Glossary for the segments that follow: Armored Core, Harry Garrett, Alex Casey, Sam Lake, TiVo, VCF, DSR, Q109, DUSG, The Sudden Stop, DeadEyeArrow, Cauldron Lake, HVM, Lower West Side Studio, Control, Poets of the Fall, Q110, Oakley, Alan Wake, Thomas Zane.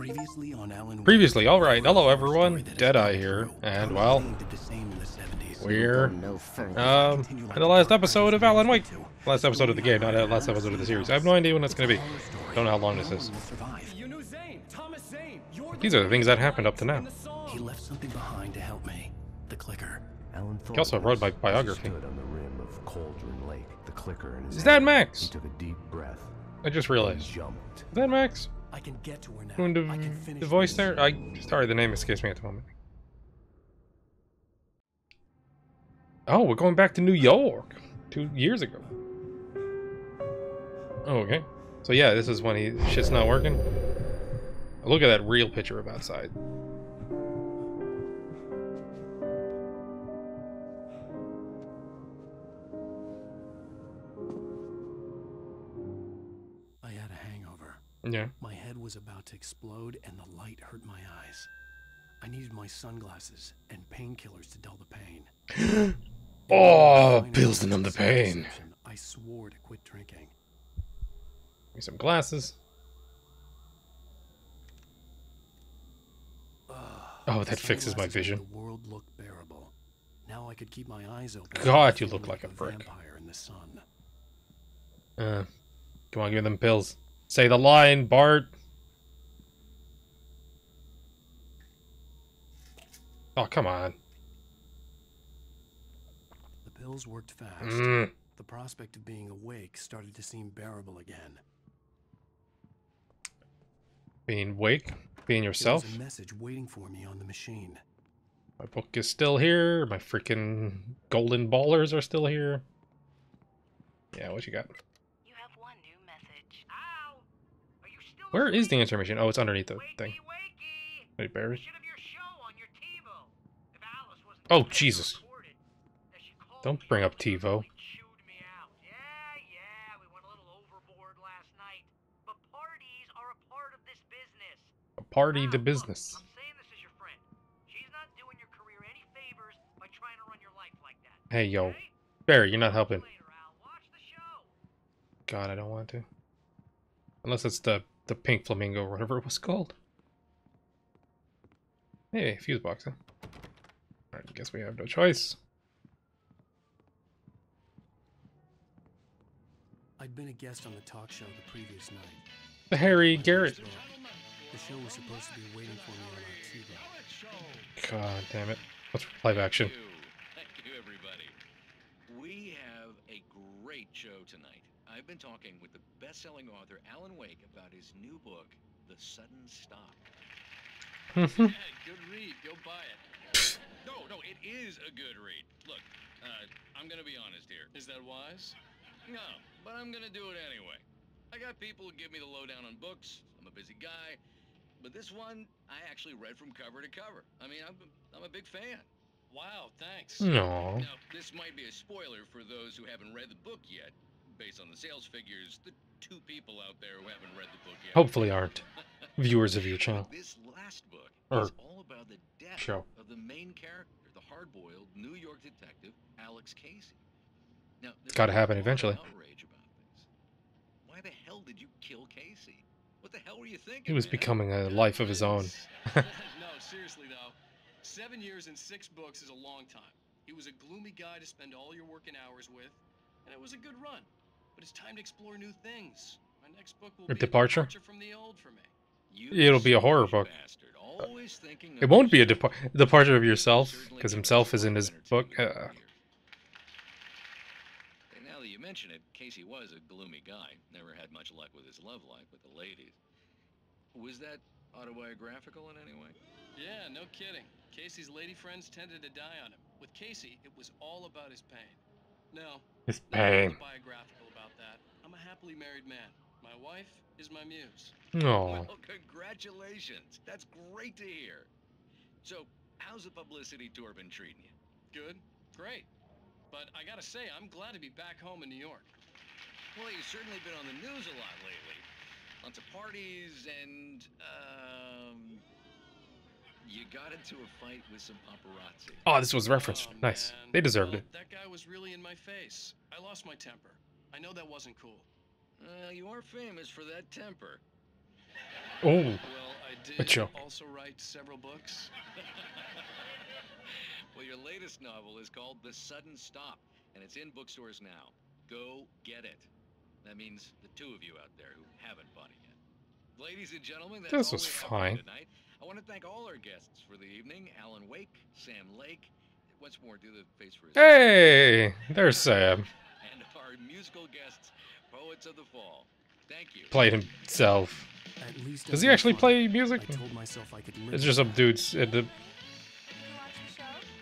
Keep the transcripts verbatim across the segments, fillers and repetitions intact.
Previously on Alan Wake. Previously, all right. Hello everyone. Deadeye here, and well, we're um in the last episode of Alan Wake. Last episode of the game, not the last episode of the series. I have no idea when that's going to be. Don't know how long this is. You knew Zane, Thomas Zane. These are the things that happened up to now. He left something behind to help me. The clicker. Alan He also wrote my biography. On the rim of Cauldron Lake, the clicker and his Is that Max? He took a deep breath. I just realized. Jumped. Is that Max? I can get to her now. When the, I can finish the voice there? I sorry, the name escapes me at the moment. Oh, we're going back to New York, two years ago. Oh, okay. So yeah, this is when he shit's not working. Look at that real picture of outside. I had a hangover. Yeah. My head was about to explode and the light hurt my eyes. I needed my sunglasses and painkillers to dull the pain. Oh, pills to numb the pain. I swore to quit drinking. Give me some glasses. Uh, oh, that fixes my vision. The world looked bearable. Now I could keep my eyes open. God, you look like a brick. In the sun. Uh, come on, give them pills. Say the line, Bart. Oh, come on. The pills worked fast. Mm. The prospect of being awake started to seem bearable again. Being awake, being yourself. There was a message waiting for me on the machine. My book is still here. My freaking golden ballers are still here. Yeah, what you got? You have one new message. Ow! Are you still Where is the answer machine? Oh, it's underneath the wakey, thing. Wakey. Wait, Barry. You should have your show on your TiVo. If Alice wasn't oh, Jesus! Recorded, don't bring up TiVo. Party to business. I'm saying this is your friend. She's not doing your career any favors by trying to run your life like that. Hey, yo. Barry, you're not helping. God, I don't want to. Unless it's the, the pink flamingo or whatever it was called. Hey, fuse box, huh? Alright, I guess we have no choice. I'd been a guest on the talk show the previous night. The Harry Garrett. The show was supposed to be waiting for me on our T V. God damn it. Let's live action. Thank you, everybody. We have a great show tonight. I've been talking with the best-selling author Alan Wake about his new book, The Sudden Stop. Mm-hmm. Yeah, good read. Go buy it. No, no, it is a good read. Look, uh, I'm going to be honest here. Is that wise? No, but I'm going to do it anyway. I got people who give me the lowdown on books. I'm a busy guy. But this one, I actually read from cover to cover. I mean, I'm, I'm a big fan. Wow, thanks. No. Now, this might be a spoiler for those who haven't read the book yet. Based on the sales figures, the two people out there who haven't read the book yet. Hopefully aren't viewers of your channel. This last book or is all about the death show. Of the main character, the hard-boiled New York detective, Alex Casey. Now, it's got to happen eventually. Outrage about this. Why the hell did you kill Casey? What the hell were you thinking? He was man? becoming a life of his own. No, seriously though. Seven years and six books is a long time. He was a gloomy guy to spend all your working hours with, and it was a good run. But it's time to explore new things. My next book will a be departure? a departure from the old for me. You It'll be a horror book. Bastard, always thinking it won't be a depar departure of yourself, because himself is in his book. Uh. You mention it, Casey was a gloomy guy, never had much luck with his love life with the ladies. Was that autobiographical in any way? Yeah, no kidding. Casey's lady friends tended to die on him. With Casey, it was all about his pain. No, his pain. Not autobiographical about that. I'm a happily married man. My wife is my muse. No. Well, congratulations. That's great to hear. So, how's the publicity tour been treating you? Good? Great. But I gotta say, I'm glad to be back home in New York. Well, you've certainly been on the news a lot lately. Lots of parties and, um... you got into a fight with some paparazzi. Oh, this was referenced. Oh, nice. Man. They deserved well, it. That guy was really in my face. I lost my temper. I know that wasn't cool. Uh, you are famous for that temper. Oh. Well, I did but sure. also write several books? Well, your latest novel is called The Sudden Stop, and it's in bookstores now. Go get it. That means the two of you out there who haven't bought it yet. Ladies and gentlemen, that's this was fine. Tonight. I want to thank all our guests for the evening. Alan Wake, Sam Lake. Once more, do the face for his Hey! There's Sam. And our musical guests, Poets of the Fall. Thank you. Played himself. At least Does he actually fun. play music? I told myself I could live it's just some dudes at the...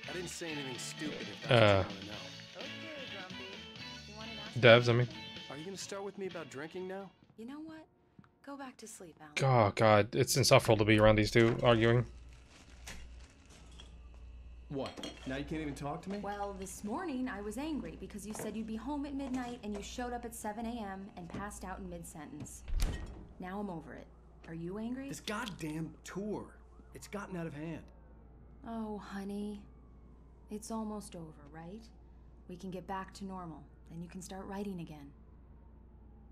I didn't say anything stupid if uh, Devs, I mean. Are you gonna start with me about drinking now? You know what? Go back to sleep, Alan. Oh God, it's insufferable to be around these two arguing. What? Now you can't even talk to me? Well, this morning I was angry because you said you'd be home at midnight and you showed up at seven A M and passed out in mid-sentence. Now I'm over it. Are you angry? This goddamn tour. It's gotten out of hand. Oh, honey. It's almost over, right? We can get back to normal. Then you can start writing again.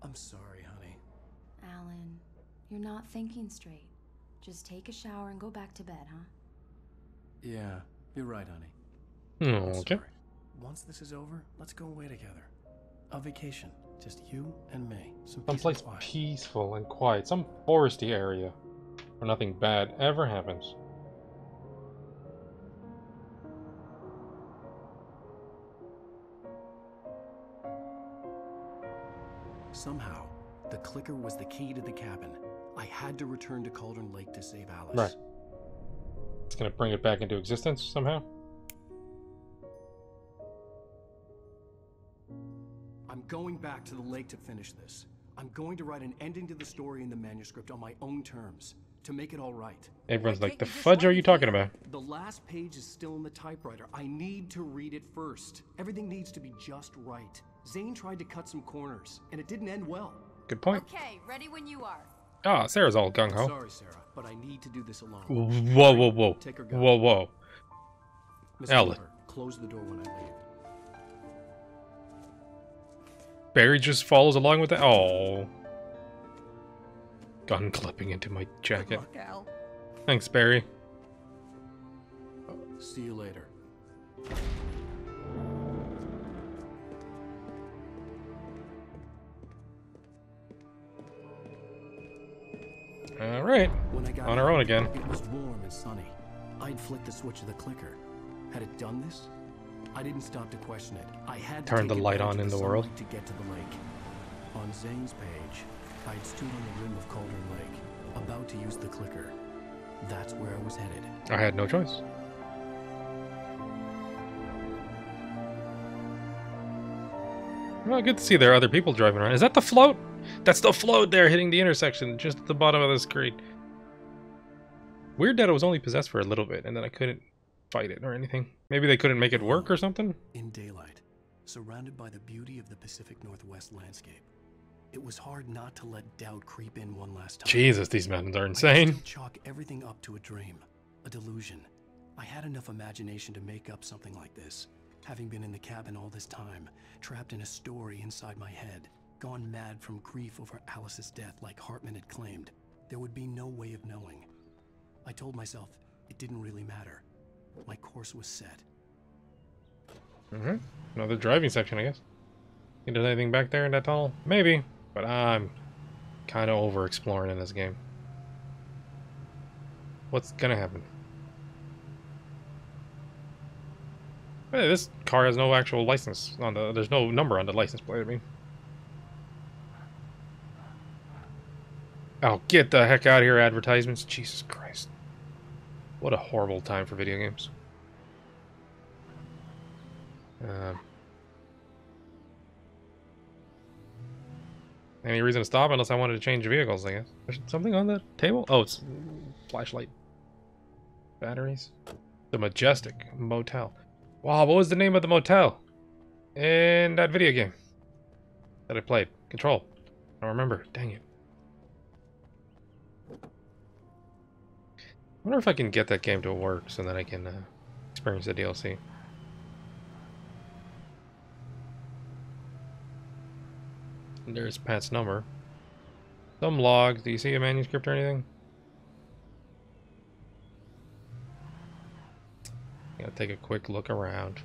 I'm sorry, honey. Alan, you're not thinking straight. Just take a shower and go back to bed, huh? Yeah, you're right, honey. Mm, okay. Sorry. Once this is over, let's go away together. A vacation. Just you and me. Some Someplace peace and peaceful and quiet. Some foresty area where nothing bad ever happens. Somehow, the clicker was the key to the cabin. I had to return to Cauldron Lake to save Alice. Right. It's gonna bring it back into existence somehow. I'm going back to the lake to finish this. I'm going to write an ending to the story in the manuscript on my own terms to make it all right. Everyone's like, the fudge are you talking about? The last page is still in the typewriter. I need to read it first. Everything needs to be just right. Zane tried to cut some corners, and it didn't end well. Good point. Okay, ready when you are. Ah, oh, Sarah's all gung ho. Sorry, Sarah, but I need to do this alone. Whoa, whoa, whoa, Take her gun. whoa, whoa. Miss Ellen, close the door when I leave. Barry just follows along with that. Oh, gun clipping into my jacket. Good luck, Al. Thanks, Barry. See you later. All right, when I got on our own again. It was warm and sunny. I'd flicked the switch of the clicker. Had it done this? I didn't stop to question it. I had turned the light on in the world to get to the lake. On Zane's page, I'd stood on the rim of Cauldron Lake, about to use the clicker. That's where I was headed. I had no choice. Well, good to see there are other people driving around. Is that the float? That's the float there hitting the intersection just at the bottom of the screen. Weird that it was only possessed for a little bit and then I couldn't fight it or anything. Maybe they couldn't make it work or something? In daylight, surrounded by the beauty of the Pacific Northwest landscape, it was hard not to let doubt creep in one last time. Jesus, these mountains are insane. I could chalk everything up to a dream, a delusion. I had enough imagination to make up something like this, having been in the cabin all this time, trapped in a story inside my head. Gone mad from grief over Alice's death, like Hartman had claimed. There would be no way of knowing. I told myself it didn't really matter. My course was set. Mm-hmm. Another driving section, I guess. Think there's anything back there in that tunnel? Maybe, but I'm kind of over exploring in this game. What's gonna happen? Hey, this car has no actual license on the. There's no number on the license plate. I mean. Oh, get the heck out of here, advertisements. Jesus Christ. What a horrible time for video games. Uh, any reason to stop unless I wanted to change vehicles, I guess. There's something on the table? Oh, it's flashlight. Batteries. The Majestic Motel. Wow, what was the name of the motel in that video game that I played? Control. I don't remember. Dang it. I wonder if I can get that game to work so that I can uh, experience the D L C. And there's Pat's number. Some logs. Do you see a manuscript or anything? gonna take a quick look around.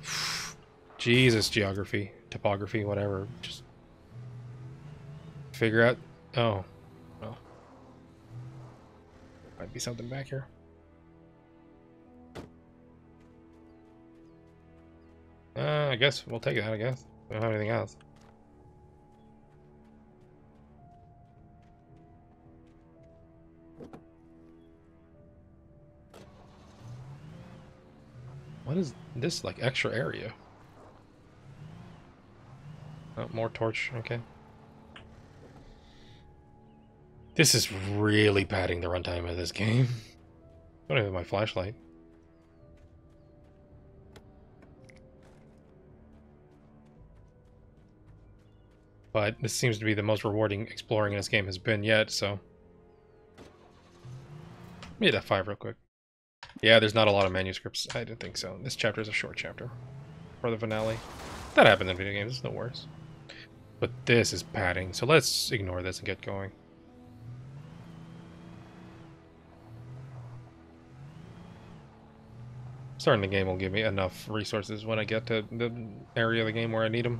Jesus, geography, topography, whatever. Just figure out. Oh, well, might be something back here. Uh, I guess we'll take that. I guess we don't have anything else. What is this, like, extra area? Oh, more torch, okay. This is really padding the runtime of this game. I don't even have my flashlight. But this seems to be the most rewarding exploring this game has been yet, so. Let me hit F five real quick. Yeah, there's not a lot of manuscripts. I didn't think so. This chapter is a short chapter for the finale. That happens in video games. It's no worse. But this is padding, so let's ignore this and get going. Starting the game will give me enough resources when I get to the area of the game where I need them.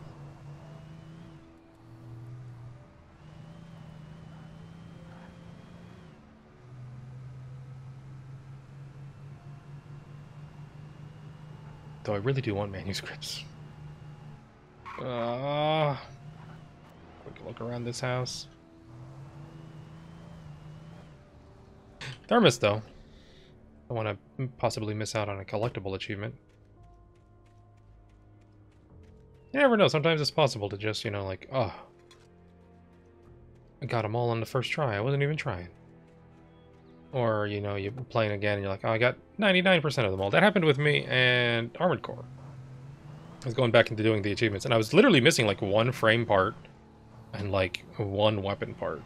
Though I really do want manuscripts. Uh, quick look around this house. Thermos, though. I want to possibly miss out on a collectible achievement. You never know. Sometimes it's possible to just, you know, like, oh, I got them all on the first try. I wasn't even trying. Or, you know, you're playing again and you're like, oh, I got ninety-nine percent of them all. That happened with me and Armored Core. I was going back into doing the achievements, and I was literally missing, like, one frame part and, like, one weapon part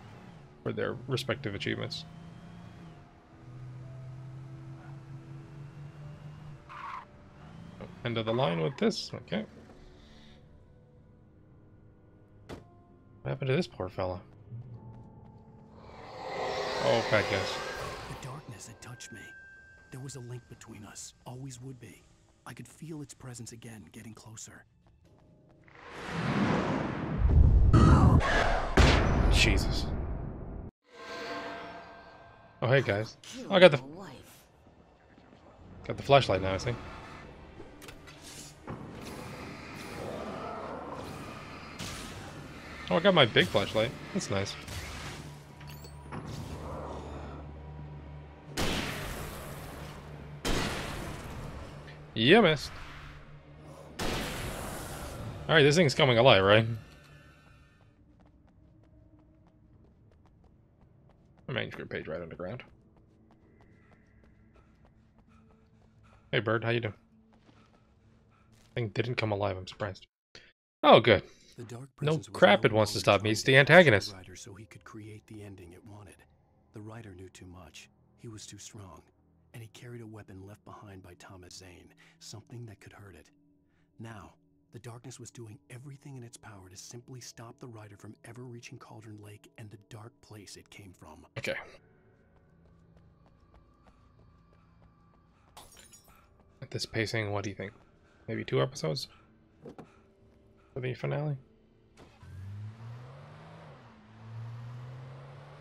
for their respective achievements. End of the line with this? Okay. What happened to this poor fella? Oh, bad guess. That touched me. There was a link between us, always would be. I could feel its presence again, getting closer. Jesus. Oh, hey guys. Oh, I got the got the flashlight now, I think. Oh, I got my big flashlight. That's nice. You missed. Alright, this thing's coming alive, right? A manuscript page right underground. Hey bird, how you doing? Thing didn't come alive, I'm surprised. Oh good. No crap, it wants to stop me. It's the antagonist. So he could create the ending it wanted. The writer knew too much. He was too strong. And he carried a weapon left behind by Thomas Zane, something that could hurt it. Now, the darkness was doing everything in its power to simply stop the rider from ever reaching Cauldron Lake and the dark place it came from. Okay. At this pacing, what do you think? Maybe two episodes for the finale?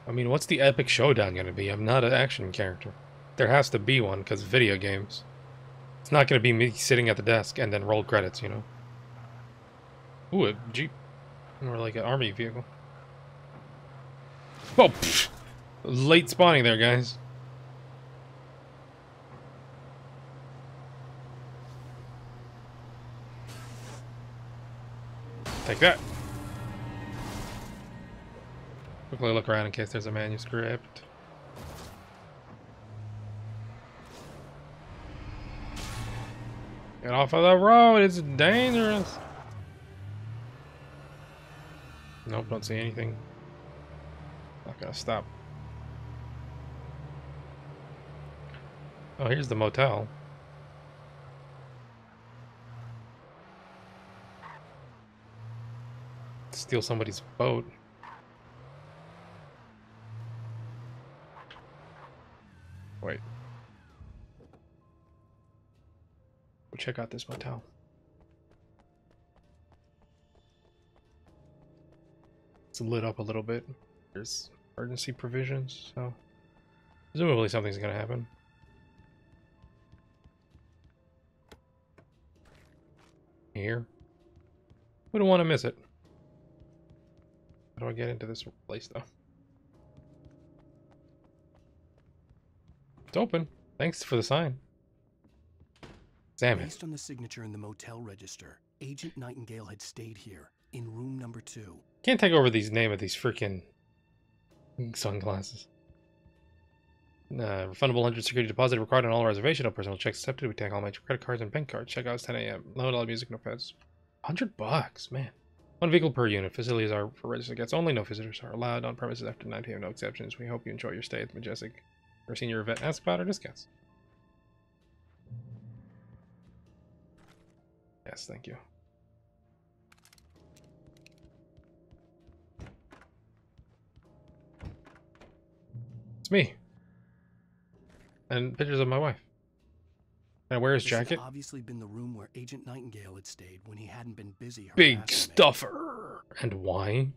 I mean, what's the epic showdown going to be? I'm not an action character. There has to be one, because video games. It's not going to be me sitting at the desk and then roll credits, you know? Ooh, a jeep. Or like an army vehicle. Oh, pfft. Late spawning there, guys. Take that. Quickly look around in case there's a manuscript. Get off of the road, it's dangerous. Nope, don't see anything. Not gonna stop. Oh, here's the motel. Steal somebody's boat. We'll check out this motel. It's lit up a little bit. There's emergency provisions, so presumably something's gonna happen. Here. We don't want to miss it. How do I get into this place, though? It's open. Thanks for the sign. Damn it. Based on the signature in the motel register, Agent Nightingale had stayed here in room number two. Can't take over these name of these freaking sunglasses. Uh, refundable one hundred security deposit required on all reservation. All personal checks accepted. We take all major credit cards and bank cards. Checkouts ten A M No hotel music, no pets. one hundred bucks, man. One vehicle per unit. Facilities are for registered guests only. No visitors are allowed on premises after nine P M No exceptions. We hope you enjoy your stay at the Majestic. Our senior event. Ask about our discounts. Yes, thank you. It's me. And pictures of my wife. Can I wear his this jacket? Had obviously been the room where Agent Nightingale had stayed when he hadn't been busy. Big stuffer him. And wine.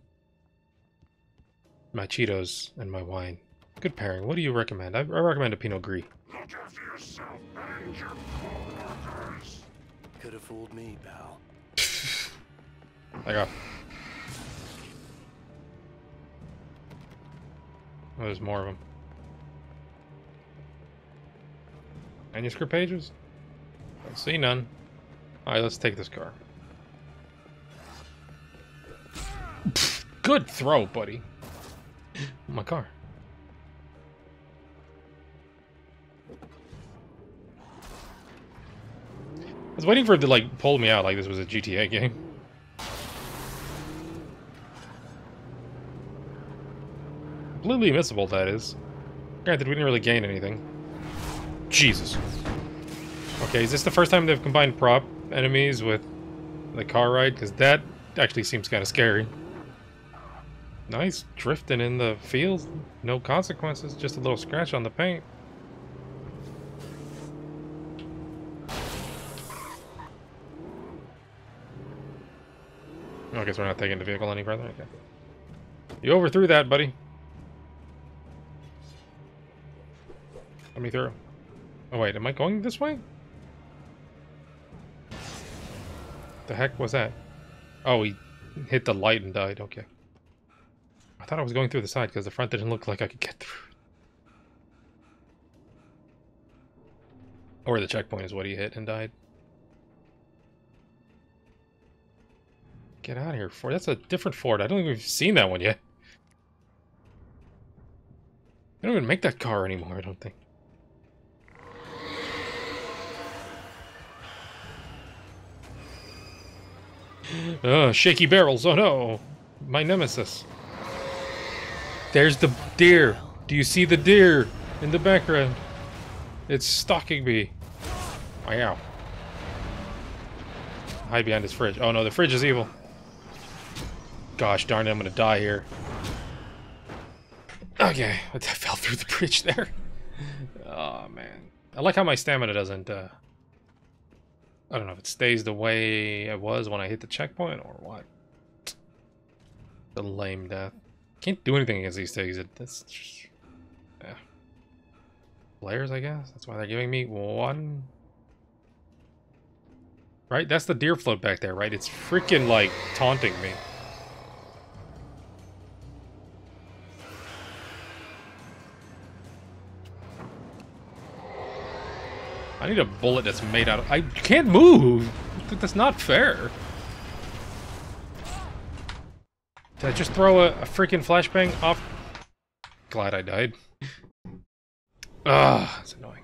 My Cheetos and my wine. Good pairing. What do you recommend? I, I recommend a Pinot Gris. Look after yourself and your coworkers. Could have fooled me, pal. I got. Oh, there's more of them. Manuscript pages? Don't see none. Alright, let's take this car. Good throw, buddy. My car. I was waiting for it to like pull me out like this was a G T A game. Completely missable, that is. Granted, we didn't really gain anything. Jesus. Okay, is this the first time they've combined prop enemies with the car ride? Because that actually seems kind of scary. Nice drifting in the fields. No consequences, just a little scratch on the paint. I guess we're not taking the vehicle any further. Okay. You overthrew that, buddy. Let me through. Oh wait, am I going this way? The heck was that? Oh, he hit the light and died, okay. I thought I was going through the side because the front didn't look like I could get through. Or the checkpoint is what he hit and died. Get out of here, Ford. That's a different Ford. I don't think we've seen that one yet. They don't even make that car anymore, I don't think. Oh, shaky barrels. Oh no. My nemesis. There's the deer. Do you see the deer in the background? It's stalking me. Wow. Hide behind his fridge. Oh no, the fridge is evil. Gosh darn it, I'm gonna die here. Okay, I fell through the bridge there. Oh man. I like how my stamina doesn't uh I don't know if it stays the way it was when I hit the checkpoint or what. The lame death. Can't do anything against these things. It, it's just, yeah. Players, I guess. That's why they're giving me one. Right? That's the deer float back there, right? It's freaking like taunting me. I need a bullet that's made out of... I can't move! That's not fair. Did I just throw a, a freaking flashbang off? Glad I died. Ugh, that's annoying.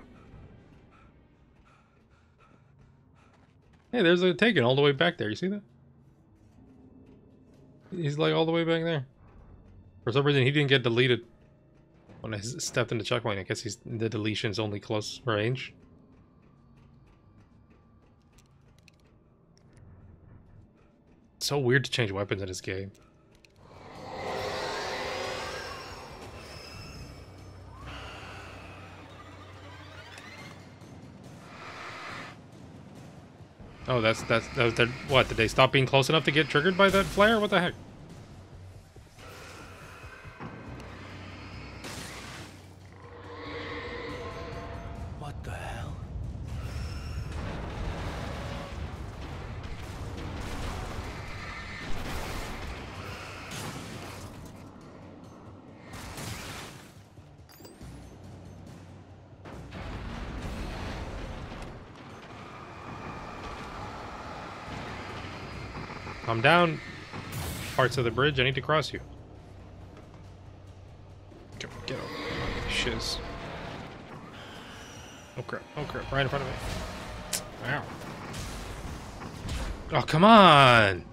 Hey, there's a Taken all the way back there. You see that? He's like all the way back there. For some reason, he didn't get deleted when I stepped into checkpoint. I guess he's the deletion's only close range. So weird to change weapons in this game. Oh, that's that's that, what? Did they stop being close enough to get triggered by that flare? What the heck? What the hell? Come down, parts of the bridge. I need to cross you. Come on, get over. Shiz. Oh crap, oh crap, right in front of me. Ow. Oh, come on!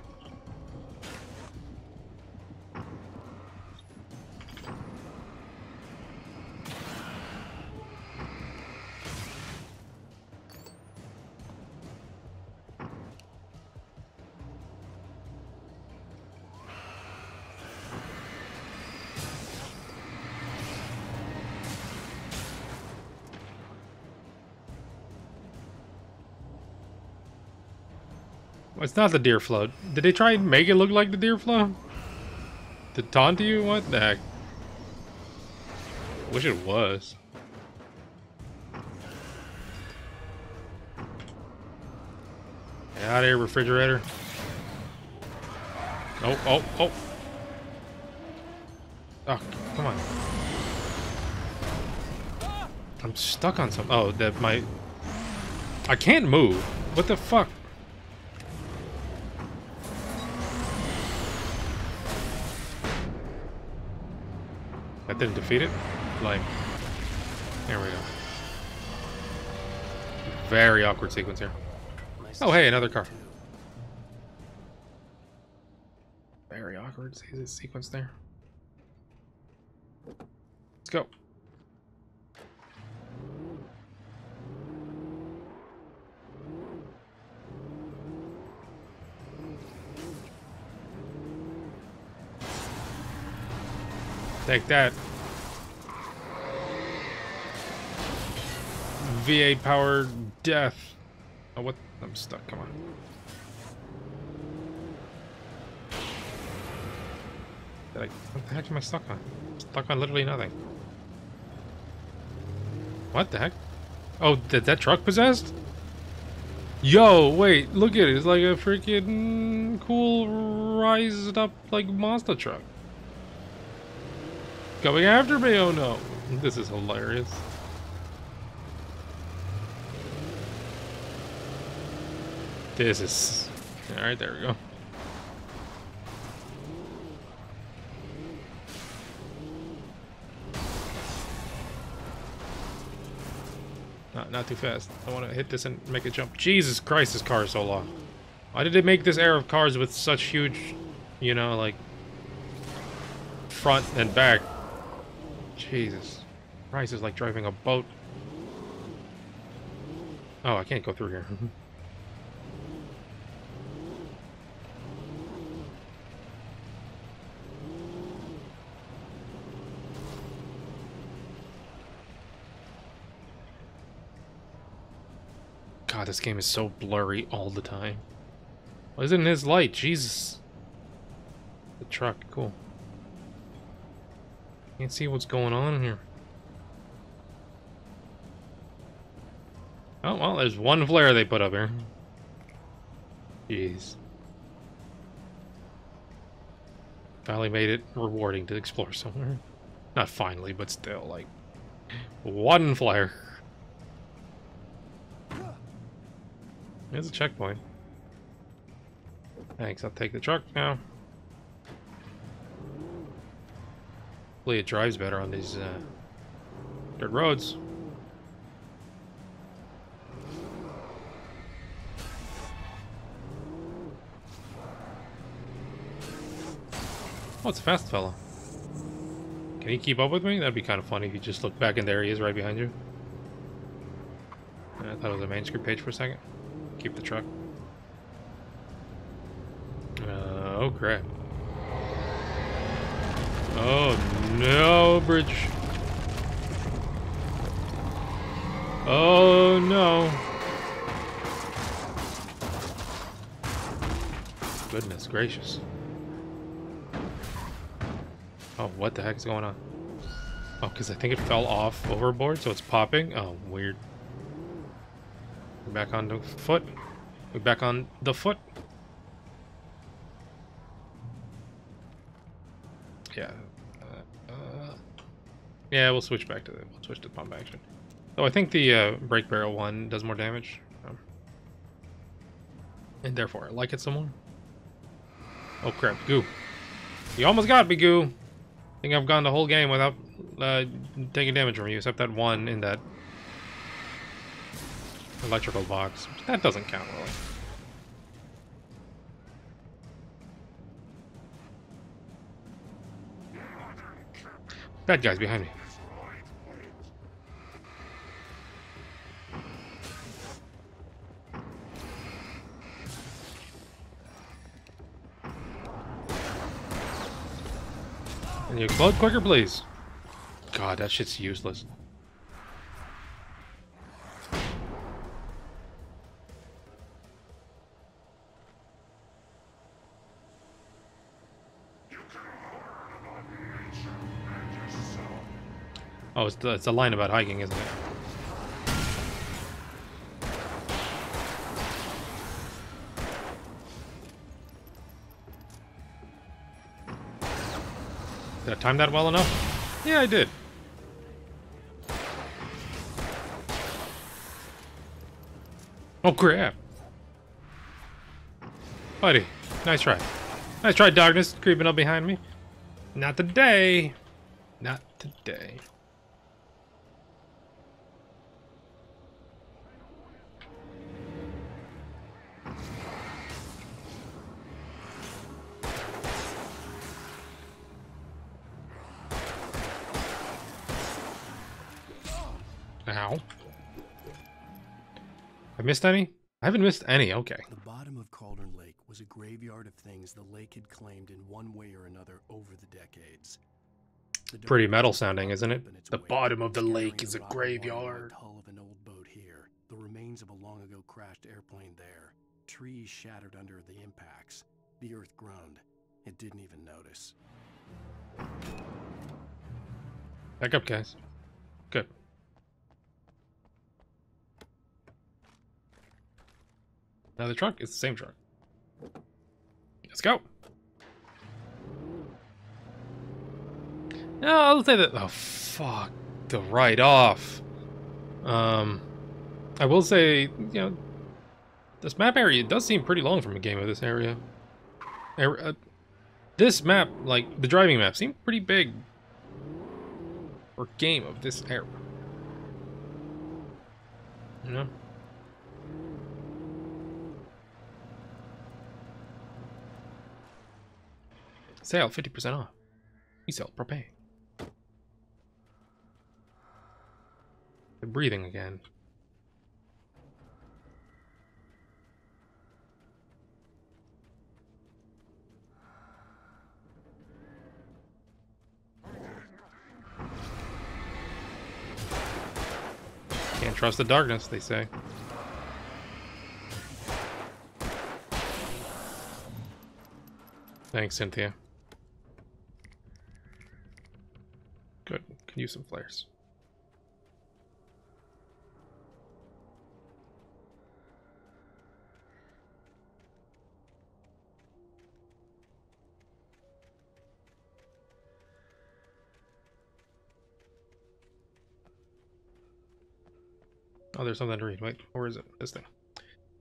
It's not the deer float. Did they try and make it look like the deer float? To taunt you? What the heck? Wish it was. Get out of here, refrigerator. Oh, oh, oh. Oh, come on. I'm stuck on something. Oh, that might... I can't move. What the fuck? I didn't defeat it. Like, there we go. Very awkward sequence here. Oh, hey, another car. Very awkward sequence there. Let's go. Take that. V A powered death. Oh, what? I'm stuck. Come on. Did I, what the heck am I stuck on? I'm stuck on literally nothing. What the heck? Oh, did that truck possessed? Yo, wait. Look at it. It's like a freaking cool rised up like monster truck. Going after me, oh no. This is hilarious. This is... Alright, there we go. Not, not too fast. I want to hit this and make a jump. Jesus Christ, this car is so long. Why did they make this era of cars with such huge, you know, like... front and back? Jesus. Price is like driving a boat. Oh, I can't go through here. God, this game is so blurry all the time. Well, isn't his light? Jesus. The truck, cool. Can't see what's going on here. Oh, well, there's one flare they put up here. Jeez. Finally made it rewarding to explore somewhere. Not finally, but still, like, one flare. There's a checkpoint. Thanks, I'll take the truck now. Hopefully it drives better on these uh, dirt roads. Oh, it's a fast fella. Can he keep up with me? That'd be kind of funny if you just look back and there he is right behind you. I thought it was a manuscript page for a second. Keep the truck. Uh, oh, crap. Oh no, bridge. Oh no. Goodness gracious. Oh, what the heck is going on? Oh, because I think it fell off overboard, so it's popping. Oh, weird. We're back on the foot. We're back on the foot. Yeah. Uh, uh, yeah, we'll switch back to the, we'll switch to the pump action. Oh, I think the uh, brake barrel one does more damage. Um, and therefore, I like it some more. Oh, crap. Goo. You almost got me, Goo. I think I've gone the whole game without uh, taking damage from you, except that one in that electrical box. That doesn't count, really. That guy's behind me. Can you explode quicker, please? God, that shit's useless. Oh, it's, the, it's a line about hiking, isn't it? Did I time that well enough? Yeah, I did. Oh, crap. Buddy, nice try. Nice try, darkness, creeping up behind me. Not today. Not today. Ow. I missed any? I haven't missed any, okay. The bottom of Cauldron Lake was a graveyard of things the lake had claimed in one way or another over the decades. The pretty metal sounding, isn't it? The bottom of the lake is a graveyard. The hull of an old boat here, the remains of a long ago crashed airplane there, trees shattered under the impacts, the earth groaned. It didn't even notice. Back up, guys. Good. Another truck? It's the same truck. Let's go. No, I'll say that. Oh, fuck the right off. Um, I will say, you know, this map area does seem pretty long from a game of this area. Uh, this map, like the driving map, seemed pretty big for a game of this era. You know. Sale fifty percent off. We sell propane. They're breathing again. Can't trust the darkness, they say. Thanks, Cynthia. Good. Can use some flares. Oh, there's something to read. Wait, where is it? This thing.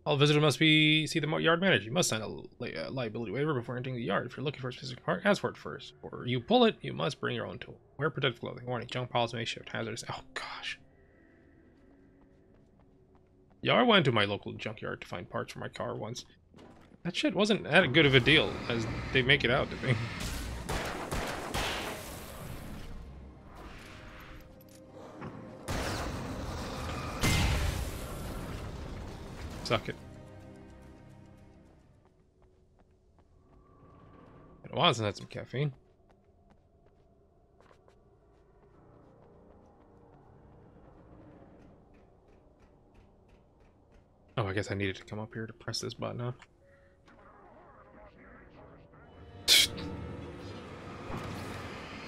All visitors must be see the yard manager. You must sign a li uh, liability waiver before entering the yard. If you're looking for a specific part, ask for it first. Or you pull it, you must bring your own tool. Wear protective clothing. Warning, junk piles may shift hazardous. Oh, gosh. Yeah, I went to my local junkyard to find parts for my car once. That shit wasn't that good of a deal as they make it out to be. Suck it. It wasn't had some caffeine. Oh, I guess I needed to come up here to press this button, huh?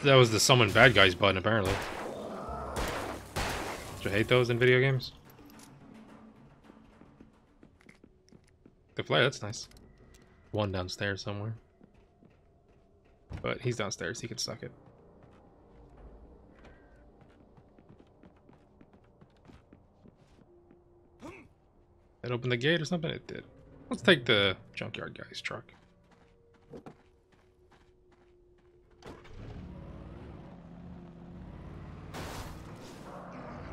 that was the summon bad guys button, apparently. Do you hate those in video games? The flare, that's nice. One downstairs somewhere. But he's downstairs, he can suck it. That opened the gate or something? It did. Let's take the junkyard guy's truck.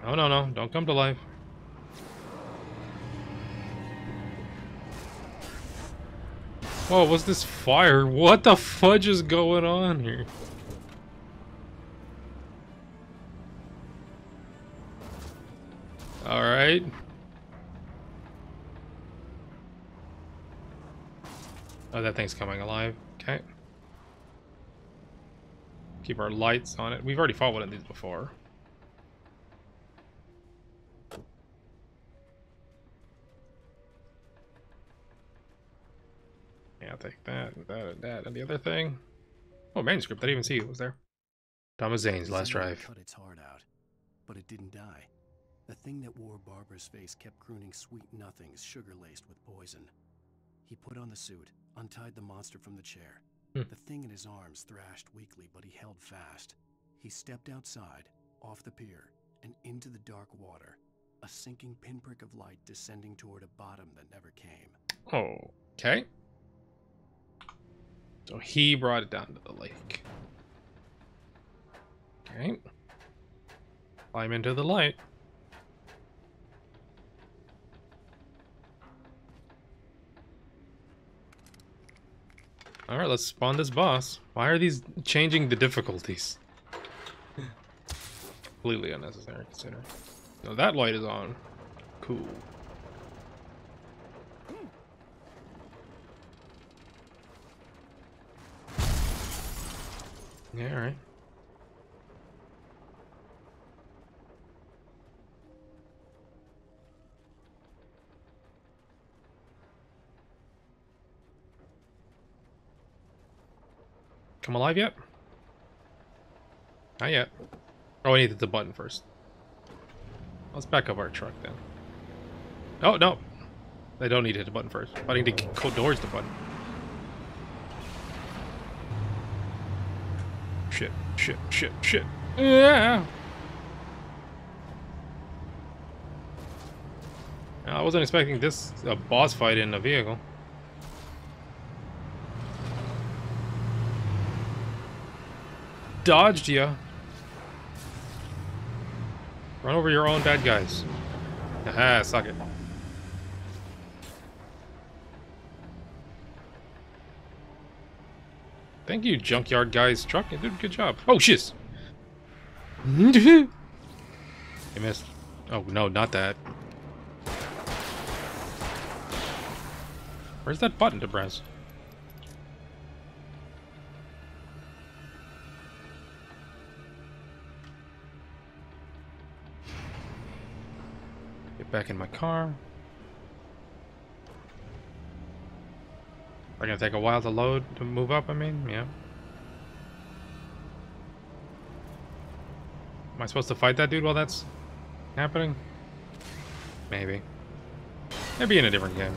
No, no, no. Don't come to life. Whoa, what's this fire? What the fudge is going on here? Alright. Oh, that thing's coming alive. Okay. Keep our lights on it. We've already fought one of these before. Yeah, I'll take that, and that, and that, and the other thing. Oh, manuscript. I didn't even see it was there. Thomas Zane's last drive. Cut its heart out, but it didn't die. The thing that wore Barbara's face kept crooning sweet nothings, sugar-laced with poison. He put on the suit, untied the monster from the chair. Hmm. The thing in his arms thrashed weakly, but he held fast. He stepped outside, off the pier, and into the dark water, a sinking pinprick of light descending toward a bottom that never came. Oh, okay. So he brought it down to the lake. Okay. Climb into the light. All right, let's spawn this boss. Why are these changing the difficulties? Completely unnecessary, consider. No, that light is on. Cool. Yeah, all right. Come alive yet? Not yet. Oh, I needed the button first. Let's back up our truck then. Oh, no. I don't need to hit the button first. I need to go towards the button. Shit, shit, shit, shit. Yeah. I wasn't expecting this a boss fight in a vehicle. Dodged ya. Run over your own bad guys. Haha, suck it. Thank you, junkyard guys truck. You did a good job. Oh shiz. He missed. Oh no, not that. Where's that button to press? Back in my car. We're gonna take a while to load to move up. I mean, yeah. Am I supposed to fight that dude while that's happening? Maybe. Maybe in a different game.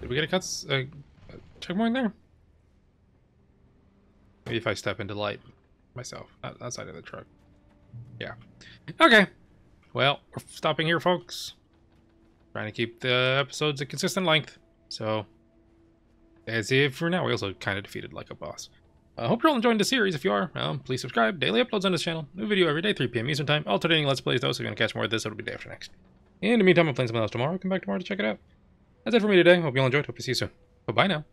Did we get a cuts uh, checkpoint there? Maybe if I step into light myself, outside of the truck. Yeah. Okay. Well, we're stopping here, folks. Trying to keep the episodes a consistent length. So that's it for now. We also kind of defeated like a boss. I uh, hope you're all enjoying the series. If you are, um, please subscribe. Daily uploads on this channel. New video every day, three P M Eastern time. Alternating Let's Plays though, so if you want to catch more of this, it'll be day after next. In the meantime, I'm playing something else tomorrow. Come back tomorrow to check it out. That's it for me today. Hope you all enjoyed. Hope to see you soon. Bye-bye now.